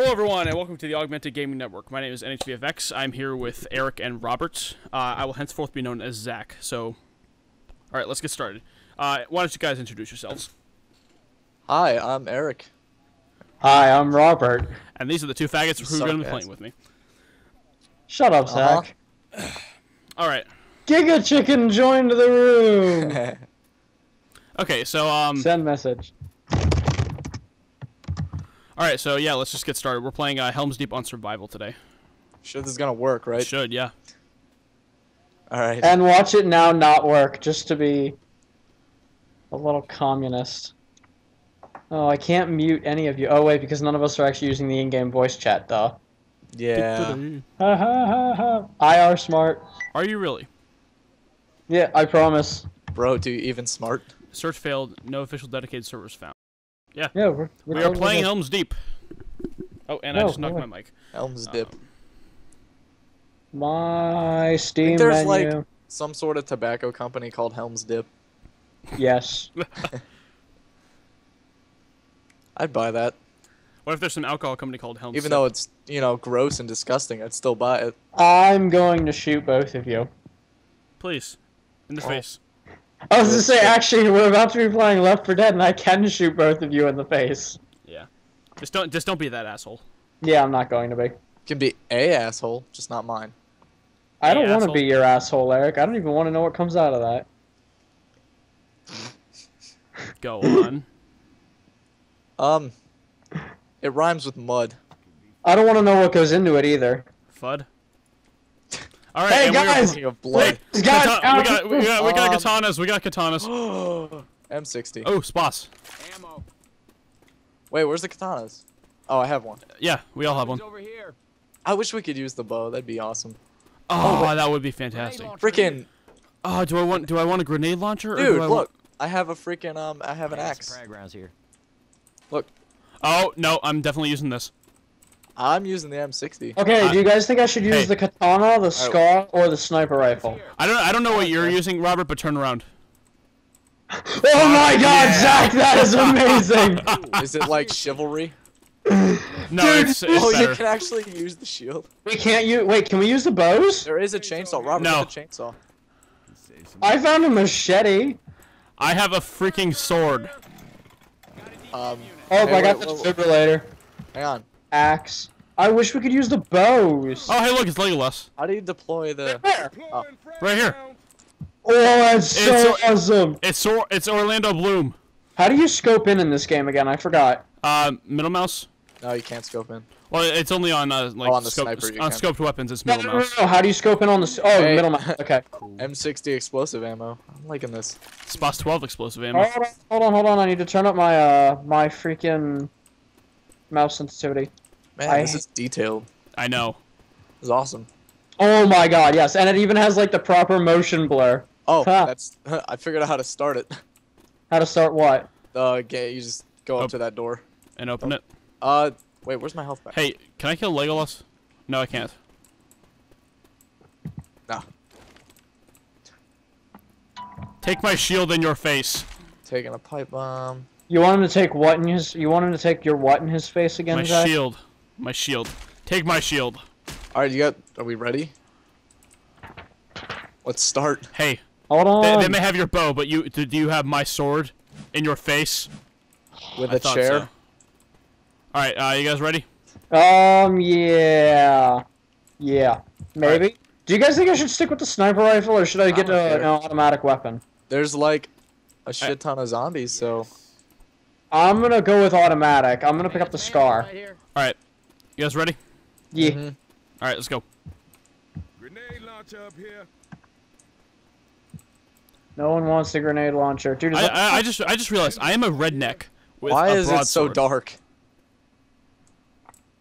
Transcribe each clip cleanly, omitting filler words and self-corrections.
Hello everyone and welcome to the Augmented Gaming Network. My name is NHVFX. I'm here with Erik and Robert. I will henceforth be known as Zach. So, alright, let's get started. Why don't you guys introduce yourselves? Hi, I'm Erik. Hi, I'm Robert. And these are the two faggots who are going to be playing with me. Shut up, Zach. Alright. Giga Chicken joined the room! Okay, so, send message. Alright, so yeah, let's just get started. We're playing Helm's Deep on Survival today. Sure this is gonna work, right? It should, yeah. Alright. And watch it now not work, just to be a little communist. Oh, I can't mute any of you. Oh wait, because none of us are actually using the in-game voice chat, duh. Yeah. Ha ha ha ha. IR smart. Are you really? Yeah, I promise. Bro, do you even smart? Search failed, no official dedicated servers found. Yeah, we are playing Helm's Deep. Oh, and I just knocked my mic. Helm's Deep. My Steam there's menu. Like some sort of tobacco company called Helm's Deep. Yes. I'd buy that. What if there's some alcohol company called Helm's Deep? Even though it's, you know, gross and disgusting, I'd still buy it. I'm going to shoot both of you. Please. In the face. I was going to say, actually, we're about to be playing Left 4 Dead, and I can shoot both of you in the face. Yeah. Just don't be that asshole. Yeah, I'm not going to be. You can be a asshole, just not mine. I don't want to be your asshole, Erik. I don't even want to know what comes out of that. Go on. It rhymes with mud. I don't want to know what goes into it, either. Fud. All right, hey guys! We got katanas. M60. Oh, SPAS. Ammo. Wait, where's the katanas? Oh, I have one. Yeah, we all have one. Over here. I wish we could use the bow. That'd be awesome. Oh, that would be fantastic. Freaking. Oh, do I want a grenade launcher? Dude, look. I have a freaking I have an axe. Frag rounds here. Look. Oh no, I'm definitely using this. I'm using the M60. Okay, do you guys think I should use the katana, the SCAR, or the sniper rifle? I don't know what you're using, Robert, but turn around. Oh my god, yeah. Zach, that is amazing! Is it like chivalry? No, dude, it's better. You can actually use the shield. We can't use- wait, can we use the bows? There is a chainsaw, Robert, no. With a chainsaw. I found a machete. I have a freaking sword. Oh, hey, I got the defibrillator. Hang on. Axe. I wish we could use the bows. Oh, hey, look, it's Legolas. How do you deploy the? Where? Oh. Right here. Oh, that's so awesome. It's Orlando Bloom. How do you scope in this game again? I forgot. Middle mouse. No, you can't scope in. Well, it's only on like on the sniper, on scoped weapons. It's middle mouse. No, how do you scope in on the? Oh, hey. Middle mouse. Okay. M60 explosive ammo. I'm liking this. SPAS 12 explosive ammo. Hold on. I need to turn up my my freaking. Mouse sensitivity. Man, this is detailed. I know. It's awesome. Oh my god, yes. And it even has like the proper motion blur. Oh, that's... I figured out how to start it. How to start what? Okay, you just go up to that door. And open it. Wait, where's my health pack? Hey, can I kill Legolas? No, I can't. Nah. Take my shield in your face. Taking a pipe bomb. You want him to take what in his? You want him to take your what in his face again? My shield, my shield. Take my shield. All right, you got. Are we ready? Let's start. Hey, hold on. They may have your bow, but you do. You have my sword in your face with a chair. So. All right, you guys ready? Yeah, maybe. Right. Do you guys think I should stick with the sniper rifle, or should I get an automatic weapon? There's like a shit ton of zombies, so. I'm gonna go with automatic. I'm gonna pick up the SCAR. Alright. You guys ready? Yeah. Mm-hmm. Alright, let's go. Grenade launcher up here. No one wants the grenade launcher. Dude, I just realized I am a redneck with why is it so dark?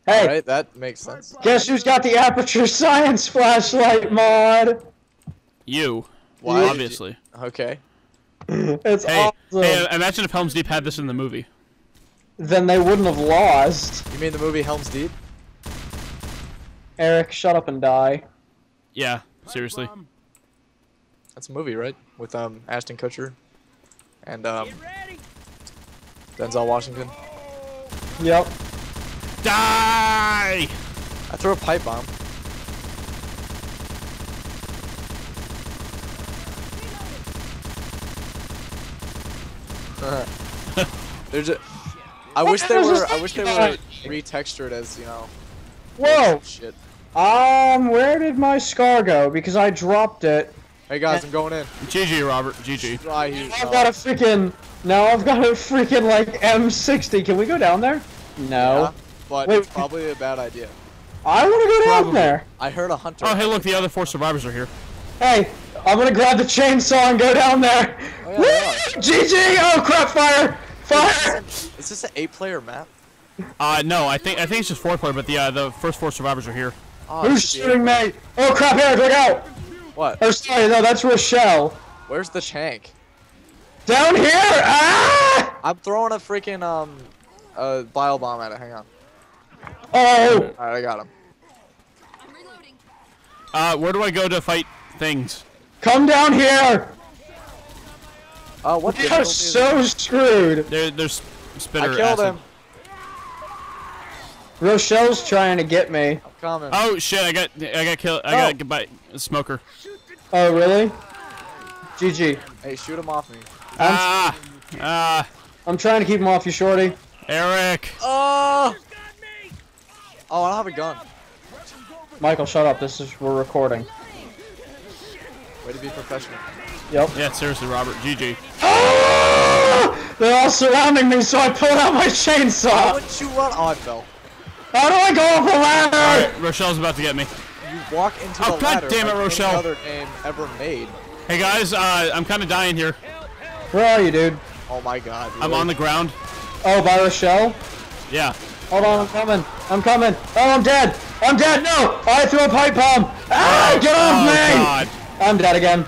Hey! Alright, that makes sense. Guess who's got the Aperture Science flashlight mod? You. Why? Obviously. Okay. It's awesome. Hey, imagine if Helm's Deep had this in the movie. Then they wouldn't have lost. You mean the movie Helm's Deep? Erik, shut up and die. Yeah, seriously. That's a movie, right? With Ashton Kutcher and Denzel Washington. Yep. Die! I threw a pipe bomb. There's a. I wish they were retextured as, you know. Whoa! Shit. Where did my scar go? Because I dropped it. Hey guys, I'm going in. GG, Robert. GG. Now I've got a freaking like M60. Can we go down there? No. Yeah, but wait, it's probably a bad idea. I want to go down there. I heard a hunter. Oh, hey, look, the other 4 survivors are here. Hey, I'm gonna grab the chainsaw and go down there. Oh, yeah, woo! GG! Oh crap! Fire! Fire! Is this an 8-player map? No, I think it's just 4-player, but the first 4 survivors are here. Oh, who's shooting me? Oh crap! Erik, look out! What? Oh, sorry, no, that's Rochelle. Where's the tank? Down here! Ah! I'm throwing a freaking a bio bomb at it. Hang on. Oh! All right, I got him. I'm reloading. Where do I go to fight things? Come down here! What? We are so screwed. They're spitter. I killed him. Rochelle's trying to get me. I'm coming. Oh shit! I got killed. I got hit by a smoker. Oh really? GG. Hey, shoot him off me. I'm trying to keep him off you, shorty. Erik. Oh. Oh, I don't have a gun. Michael, shut up. We're recording. Way to be professional. Yep. Yeah, seriously, Robert. GG. Oh! They're all surrounding me, so I pulled out my chainsaw. Why would you run? Oh, I fell. How do I go up a ladder? All right, Rochelle's about to get me. You walk into the ladder. Oh, goddammit, Rochelle. Like any other game ever made. Hey guys, I'm kind of dying here. Where are you, dude? Oh my god. Really? I'm on the ground. Oh, by Rochelle? Yeah. Hold on, I'm coming. I'm coming. Oh, I'm dead. I'm dead. No. I threw a pipe bomb. Ah, get off me. God. I'm dead again.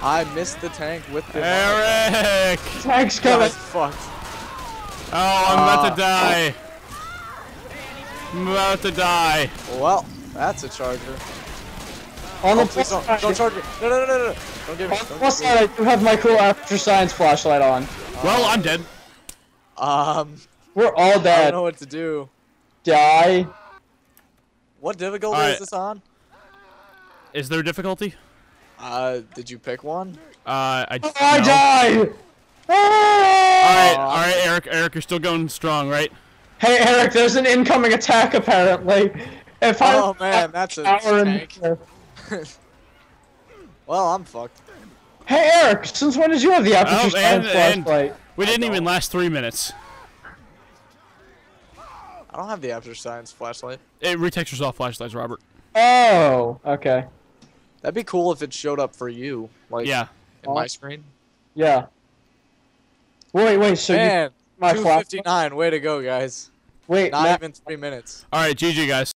I missed the tank with the Erik. Tank's coming. Fucked. Oh, I'm about to die. I'm about to die. Well, that's a charger. On the plus side. Don't charge me. No, no, no, no, no. Don't give me. On the plus side, I do have my cool Aperture Science flashlight on. Well, I'm dead. We're all dead. I don't know what to do. Die. What difficulty is this on? Is there a difficulty? Did you pick one? I died! Alright, Erik, you're still going strong, right? Hey, Erik, there's an incoming attack, apparently. If oh, man, that's a tank. Well, I'm fucked. Hey, Erik, since when did you have the Aperture Science flashlight? We didn't even last 3 minutes. I don't have the Aperture Science flashlight. It retextures all flashlights, Robert. Oh, okay. That'd be cool if it showed up for you, like in my screen. Yeah. Wait. So man, my 259. Way to go, guys. Wait, not even 3 minutes. All right, GG, guys.